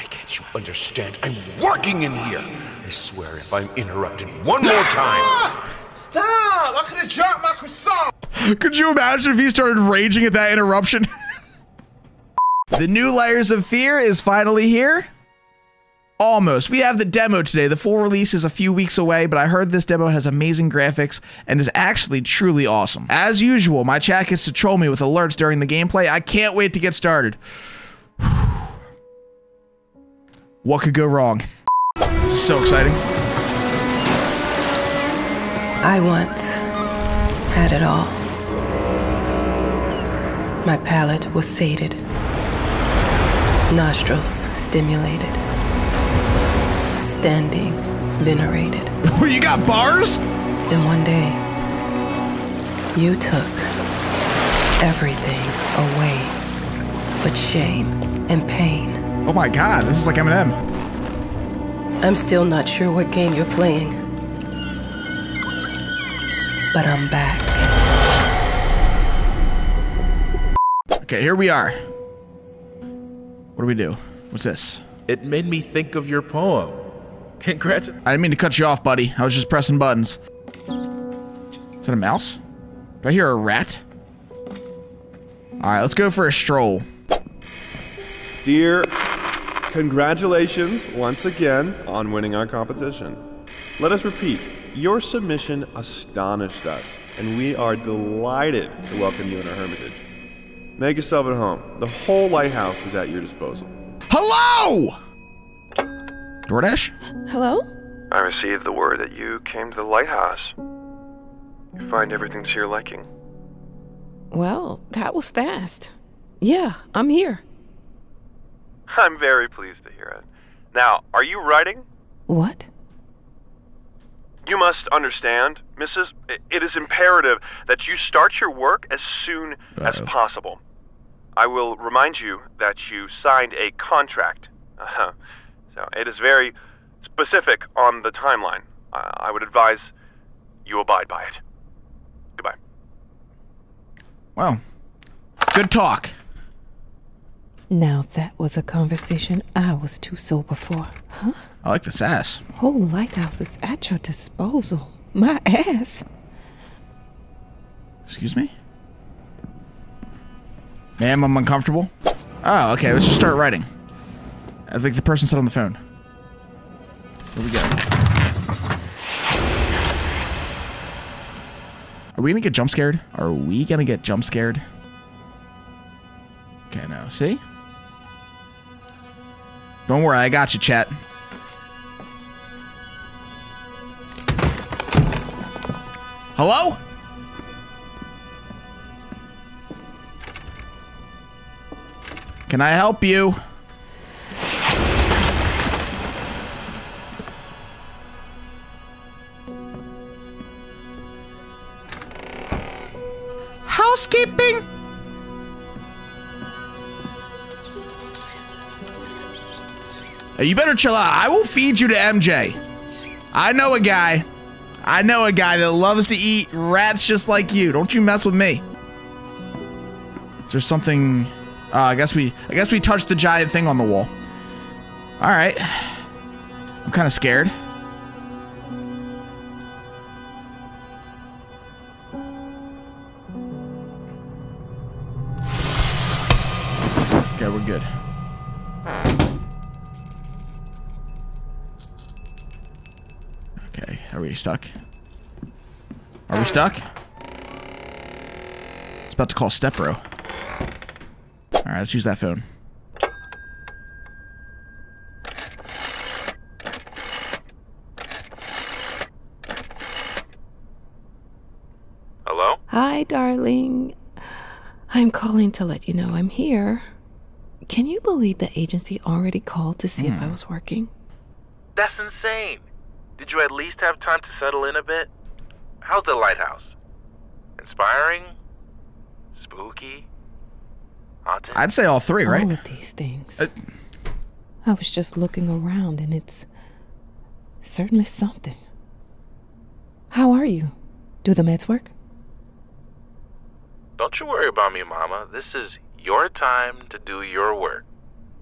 Why can't you understand? I'm working in here! I swear if I'm interrupted one more time... Stop! I could have dropped my croissant! Could you imagine if he started raging at that interruption? The new Layers of Fear is finally here. Almost. We have the demo today. The full release is a few weeks away, but I heard this demo has amazing graphics and is actually truly awesome. As usual, my chat gets to troll me with alerts during the gameplay. I can't wait to get started. What could go wrong? This is so exciting. I once had it all. My palate was sated. Nostrils stimulated. Standing venerated. Well, you got bars? And one day, you took everything away but shame and pain. Oh my God, this is like Eminem. I'm still not sure what game you're playing, but I'm back. Okay, here we are. What do we do? What's this? It made me think of your poem. Congrats. I didn't mean to cut you off, buddy. I was just pressing buttons. Is that a mouse? Do I hear a rat? All right, let's go for a stroll. Dear, congratulations once again on winning our competition. Let us repeat, your submission astonished us, and we are delighted to welcome you in our hermitage. Make yourself at home. The whole lighthouse is at your disposal. Hello! DoorDash? Hello? I received the word that you came to the lighthouse. You find everything to your liking. Well, that was fast. Yeah, I'm here. I'm very pleased to hear it. Now, are you writing? What? You must understand, Mrs. It is imperative that you start your work as soon as possible. I will remind you that you signed a contract. So it is very specific on the timeline. I would advise you abide by it. Goodbye. Wow. Good talk. Now that was a conversation I was too sober for. Huh? I like this ass. Whole lighthouse is at your disposal. My ass. Excuse me? Ma'am, I'm uncomfortable. Oh, okay. Let's just start writing. I think the person said on the phone. Here we go. Are we gonna get jump scared? Are we gonna get jump scared? Okay, now, see? Don't worry, I got you, chat. Hello? Can I help you? Housekeeping? You better chill out. I will feed you to MJ. I know a guy. I know a guy that loves to eat rats just like you. Don't you mess with me. Is there something... I guess we touched the giant thing on the wall. All right. I'm kind of scared. Okay, we're good. Okay, are we stuck? Are we stuck? It's about to call Step Bro. All right, let's use that phone. Hello? Hi, darling. I'm calling to let you know I'm here. Can you believe the agency already called to see if I was working? That's insane. Did you at least have time to settle in a bit? How's the lighthouse? Inspiring? Spooky? Haunted? I'd say all three, right? All of these things. I was just looking around, and it's certainly something. How are you? Do the meds work? Don't you worry about me, Mama. This is your time to do your work,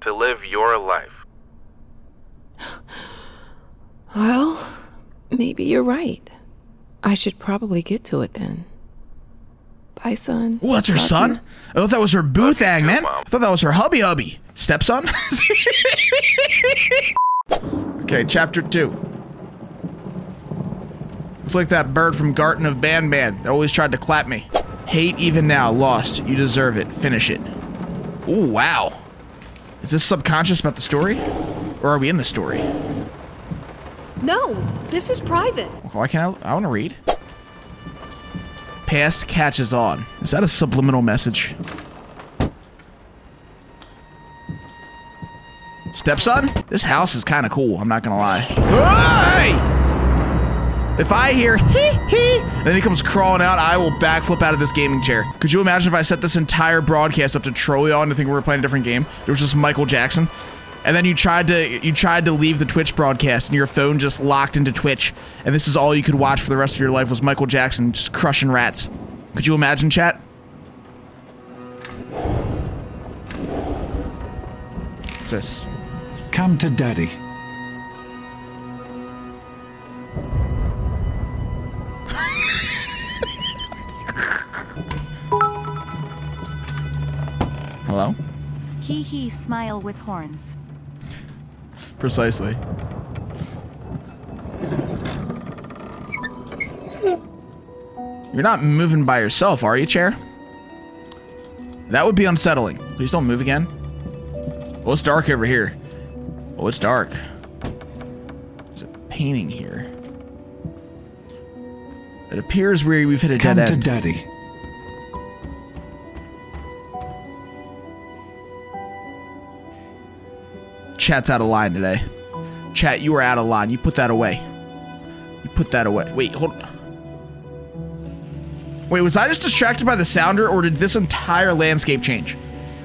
to live your life. Well, maybe you're right. I should probably get to it then. Bye, son. Ooh, that's her son? I thought that was her boo thang, man. I thought that was her hubby. Stepson? Okay, chapter 2. Looks like that bird from Garden of Ban Ban that always tried to clap me. Hate even now, lost. You deserve it. Finish it. Ooh, wow. Is this subconscious about the story? Or are we in the story? No, this is private. Why can't I want to read. Past catches on. Is that a subliminal message? Stepson? This house is kind of cool, I'm not gonna lie. Hey! If I hear hee hee, then he comes crawling out, I will backflip out of this gaming chair. Could you imagine if I set this entire broadcast up to troll y'all to think we were playing a different game? There was just Michael Jackson. And then you tried to leave the Twitch broadcast, and your phone just locked into Twitch, and this is all you could watch for the rest of your life was Michael Jackson just crushing rats. Could you imagine, chat? What's this? Come to daddy. Hello? Hee hee, smile with horns. Precisely. You're not moving by yourself, are you, chair? That would be unsettling. Please don't move again. Oh, it's dark over here. Oh, it's dark. There's a painting here. It appears we've hit a dead end. Come to daddy. Chat's out of line today. Chat, you are out of line. You put that away. You put that away. Wait, hold on. Wait, was I just distracted by the sounder, or did this entire landscape change?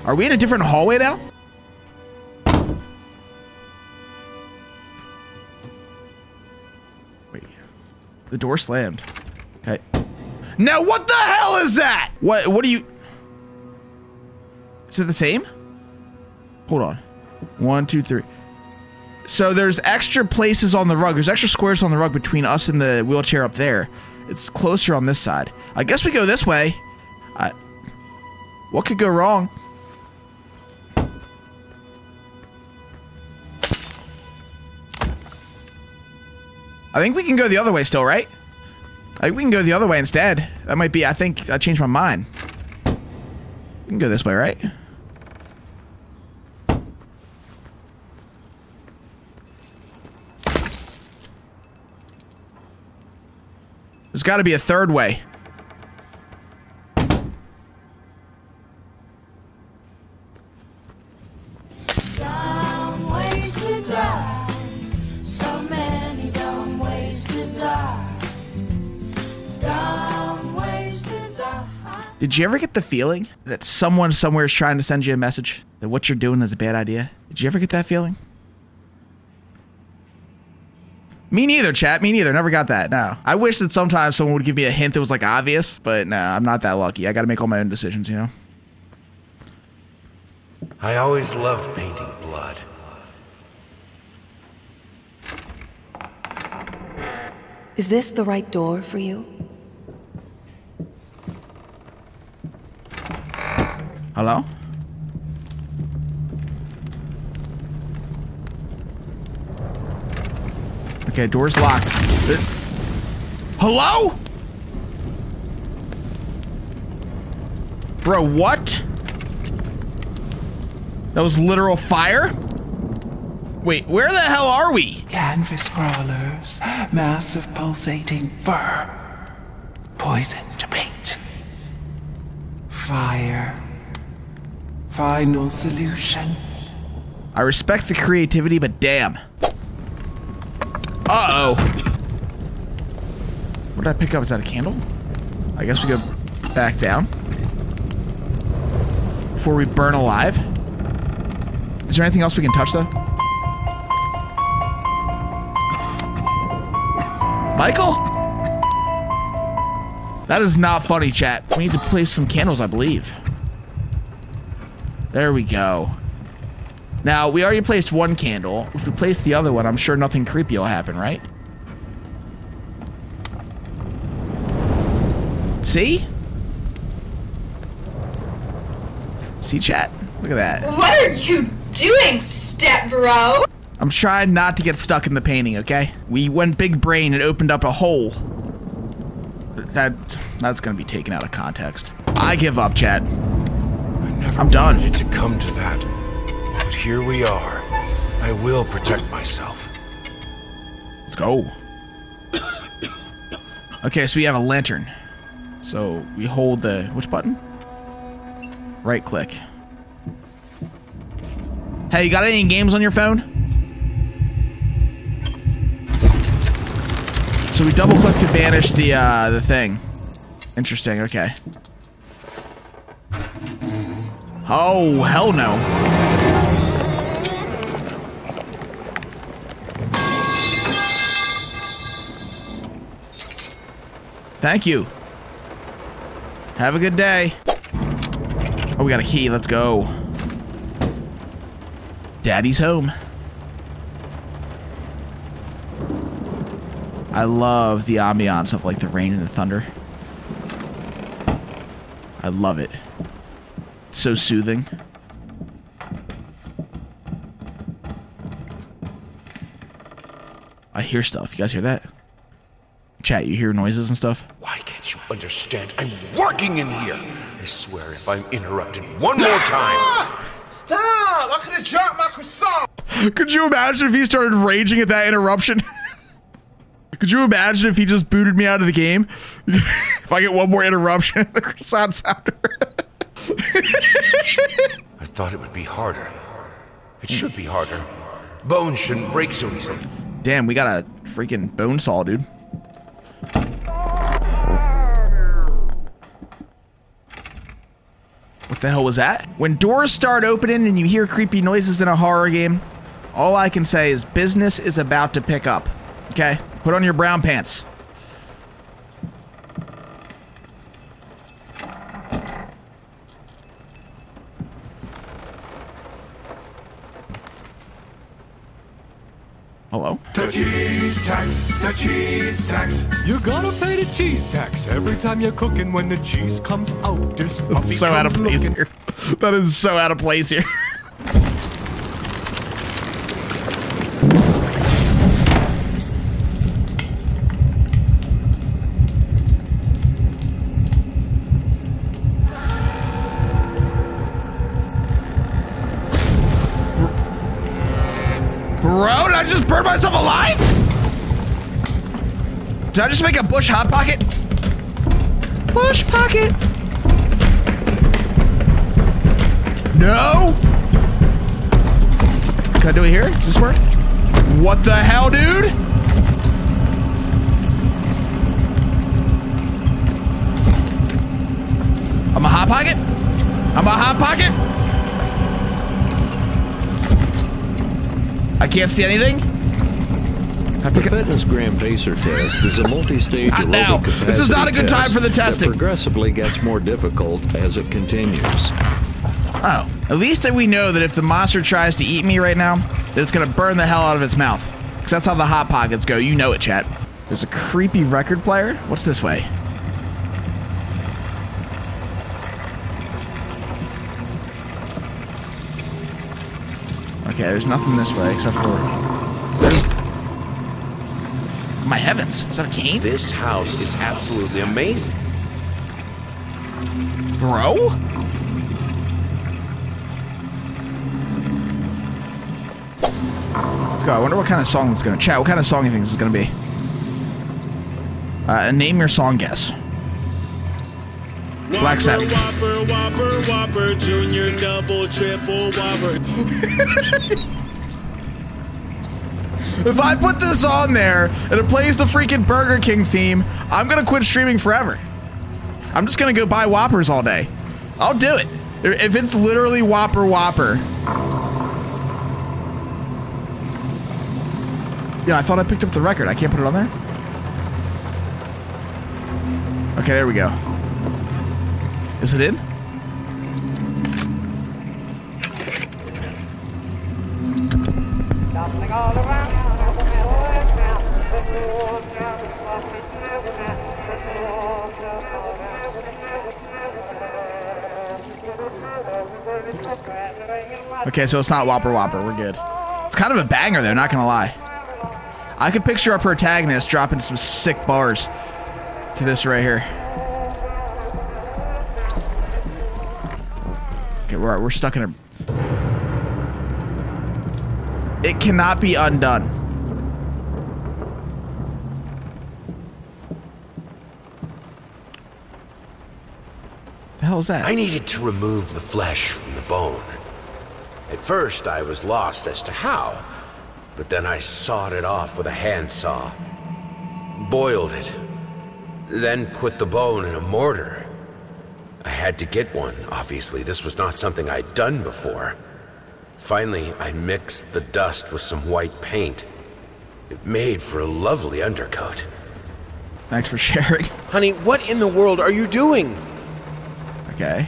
Are we in a different hallway now? Wait. The door slammed. Okay. Now what the hell is that? What are you... Is it the same? Hold on. 1, 2, 3. So there's extra places on the rug. There's extra squares on the rug between us and the wheelchair up there. It's closer on this side. I guess we go this way. What could go wrong? I think we can go the other way still, right? I think we can go the other way instead. That might be, I think I changed my mind. We can go this way, right? There's got to be a third way. Dumb ways to die. So many dumb ways to die. Dumb ways to die. Did you ever get the feeling that someone somewhere is trying to send you a message that what you're doing is a bad idea? Did you ever get that feeling? Me neither, chat. Me neither. Never got that. No. I wish that sometimes someone would give me a hint that was like obvious, but no, I'm not that lucky. I gotta make all my own decisions, you know? I always loved painting blood. Is this the right door for you? Hello? Okay, door's locked. Hello? Bro, what? That was literal fire? Wait, where the hell are we? Canvas crawlers, mass of pulsating fur, poison to paint, fire, final solution. I respect the creativity, but damn. Uh-oh. What did I pick up? Is that a candle? I guess we go back down. Before we burn alive. Is there anything else we can touch, though? Michael? That is not funny, chat. We need to place some candles, I believe. There we go. Now, we already placed one candle. If we place the other one, I'm sure nothing creepy will happen, right? See? See, chat? Look at that. What are you doing, step bro? I'm trying not to get stuck in the painting, okay? We went big brain and opened up a hole. That's gonna be taken out of context. I give up, chat. I'm done. I never wanted it to come to that. But here we are. I will protect myself. Let's go. Okay, so we have a lantern. So we hold the, which button? Right click. Hey, you got any games on your phone? So we double click to banish the thing. Interesting, okay. Oh, hell no. Thank you. Have a good day. Oh, we got a key. Let's go. Daddy's home. I love the ambiance of like the rain and the thunder. I love it. It's so soothing. I hear stuff. You guys hear that? Chat, you hear noises and stuff? Why can't you understand? I'm working in here. I swear if I'm interrupted one more time. Stop! I could have dropped my croissant. Could you imagine if he started raging at that interruption? Could you imagine if he just booted me out of the game? If I get one more interruption, the croissant sounder. I thought it would be harder. It should be harder. Bones shouldn't break so easily. Damn, we got a freaking bone saw, dude. What the hell was that? When doors start opening and you hear creepy noises in a horror game, all I can say is business is about to pick up. Okay? Put on your brown pants. Hello? The cheese tax, the cheese tax. You're gonna pay the cheese tax every time you're cooking. When the cheese comes out, this puppy so comes out of place looking. Here. That is so out of place here. Burn myself alive? Did I just make a bush hot pocket? Bush pocket. No. Can I do it here? Does this work? What the hell, dude? I'm a hot pocket? I'm a hot pocket? I can't see anything. The fitness gram pacer test is a multi-stage aerobic capacity. This is not a good time for the testing. It progressively gets more difficult as it continues. Oh, at least we know that if the monster tries to eat me right now, that it's gonna burn the hell out of its mouth. Because that's how the hot pockets go. You know it, chat. There's a creepy record player. What's this way? Okay, there's nothing this way except for. My heavens, is that a cane? This house is absolutely amazing. Bro? Let's go. I wonder what kind of song it's gonna. Chat, what kind of song you think this is gonna be? Name your song guess. Black Sabbath. Whopper, whopper, whopper, junior, double, triple, whopper. If I put this on there and it plays the freaking Burger King theme, I'm gonna quit streaming forever. I'm just gonna go buy Whoppers all day. I'll do it. If it's literally Whopper Whopper. Yeah, I thought I picked up the record. I can't put it on there? Okay, there we go. Is it in? Okay, so it's not Whopper Whopper. We're good. It's kind of a banger, though. Not gonna lie. I could picture our protagonist dropping some sick bars to this right here. Okay, we're stuck in a... It cannot be undone. The hell is that? I needed to remove the flesh from the bone. At first, I was lost as to how. But then I sawed it off with a handsaw, boiled it, then put the bone in a mortar. I had to get one, obviously. This was not something I'd done before. Finally, I mixed the dust with some white paint. It made for a lovely undercoat. Thanks for sharing. Honey, what in the world are you doing? Okay.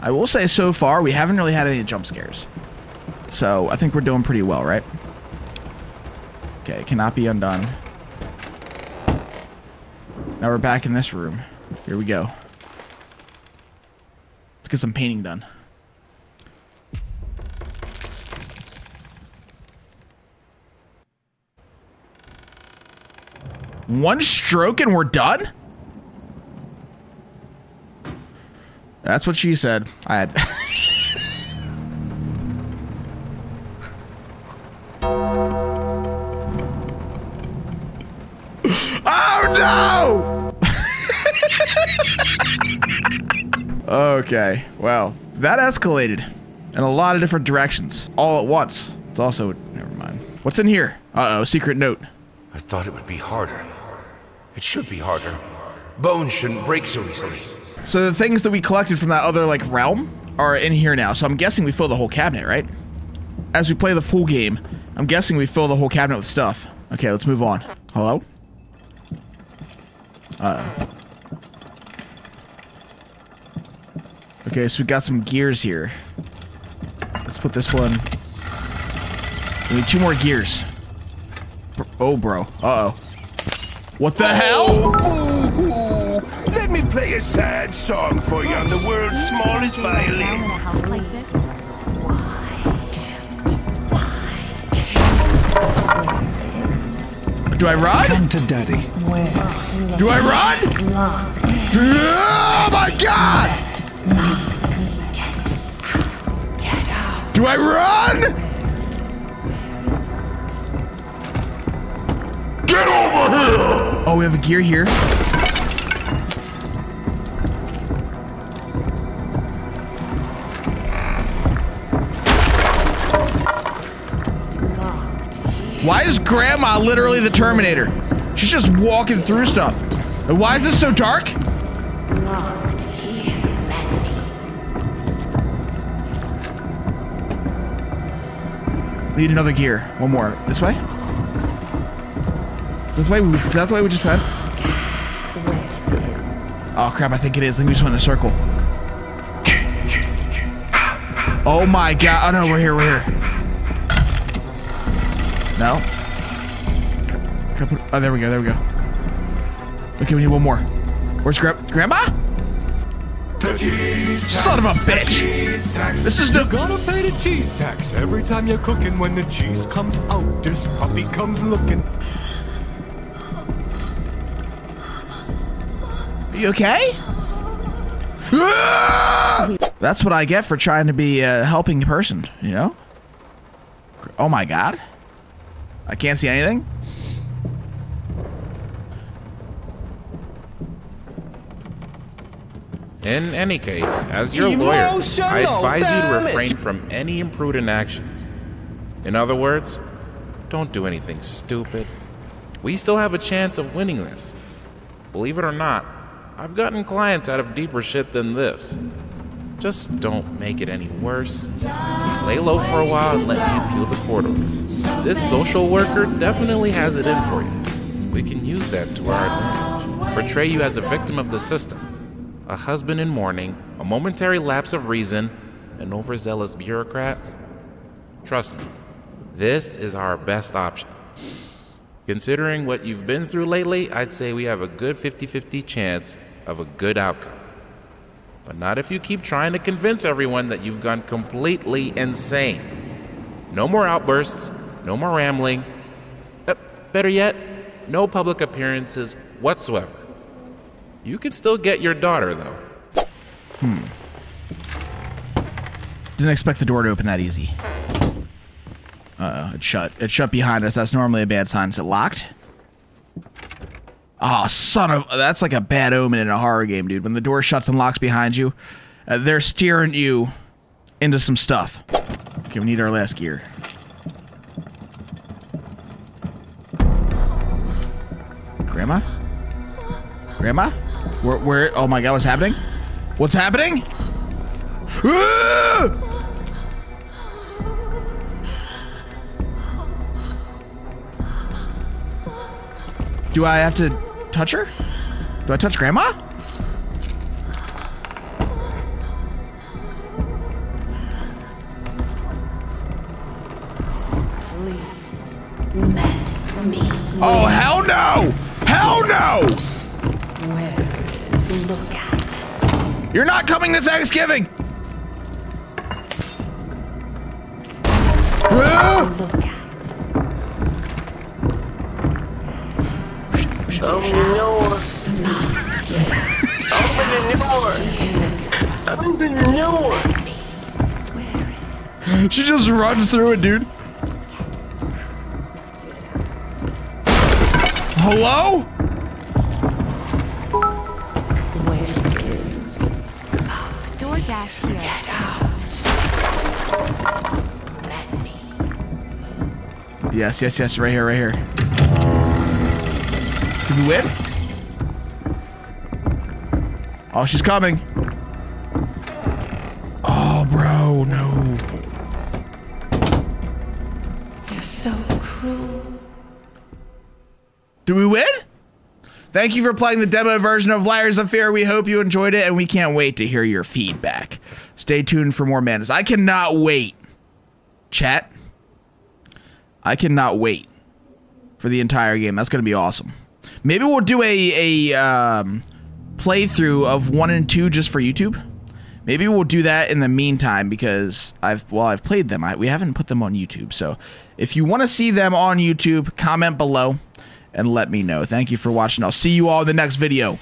I will say so far, we haven't really had any jump scares. So, I think we're doing pretty well, right? Okay, cannot be undone. Now we're back in this room. Here we go. Let's get some painting done. One stroke and we're done? That's what she said. I had. Oh no! Okay. Well, that escalated in a lot of different directions all at once. It's also never mind. What's in here? Uh-oh, secret note. I thought it would be harder. It should be harder. Bones shouldn't break so easily. So the things that we collected from that other, like, realm are in here now. So I'm guessing we fill the whole cabinet, right? As we play the full game, I'm guessing we fill the whole cabinet with stuff. Okay, let's move on. Hello? Okay, so we got some gears here. Let's put this one. We need two more gears. Oh, bro. Uh-oh. What the hell? Let me play a sad song for you on the world's smallest violin. Do I run? Come to daddy. Do I run? Oh my god! Do I run? Get over here! Oh, we have a gear here. Why is Grandma literally the Terminator? She's just walking through stuff. And why is this so dark? Locked here, let me. Need another gear. One more. This way? This way? That way we just went? Oh crap! I think it is. I think we just went in a circle. Oh my god! Oh no! We're here. We're here. No. Can I put, oh, there we go. There we go. Okay, we need one more. Where's Grandma? Son of a bitch! This is the. You gotta pay the cheese tax every time you're cooking. When the cheese comes out, this puppy comes looking. You okay? That's what I get for trying to be a helping person, you know? Oh my god. I can't see anything. In any case, as your lawyer, I advise you to refrain from any imprudent actions. In other words, don't do anything stupid. We still have a chance of winning this. Believe it or not, I've gotten clients out of deeper shit than this. Just don't make it any worse. Lay low for a while and let me peel the cordial. This social worker definitely has it in for you. We can use that to our advantage. Portray you as a victim of the system. A husband in mourning, a momentary lapse of reason, an overzealous bureaucrat? Trust me, this is our best option. Considering what you've been through lately, I'd say we have a good 50-50 chance of a good outcome. But not if you keep trying to convince everyone that you've gone completely insane. No more outbursts, no more rambling. Better yet, no public appearances whatsoever. You could still get your daughter, though. Didn't expect the door to open that easy. It shut. It shut behind us. That's normally a bad sign. Is it locked? Oh, son of... That's like a bad omen in a horror game, dude. When the door shuts and locks behind you, they're steering you into some stuff. Okay, we need our last gear. Grandma? Grandma? Where... Oh my god, what's happening? What's happening? Ah! Do I have to touch her? Do I touch Grandma? Oh, hell no! Hell no! You're not coming to Thanksgiving! Oh no! Open the door! Open the door! She just runs through it, dude. Hello? Where is DoorDash here? Get out! Let me. Yes, yes, yes! Right here, right here. Did we win? Oh, she's coming. Oh, bro, no. You're so cruel. Did we win? Thank you for playing the demo version of Layers of Fear. We hope you enjoyed it, and we can't wait to hear your feedback. Stay tuned for more madness. I cannot wait. Chat. I cannot wait for the entire game. That's going to be awesome. Maybe we'll do a playthrough of 1 and 2 just for YouTube. Maybe we'll do that in the meantime, because I've played them. We haven't put them on YouTube. So if you want to see them on YouTube, comment below and let me know. Thank you for watching. I'll see you all in the next video.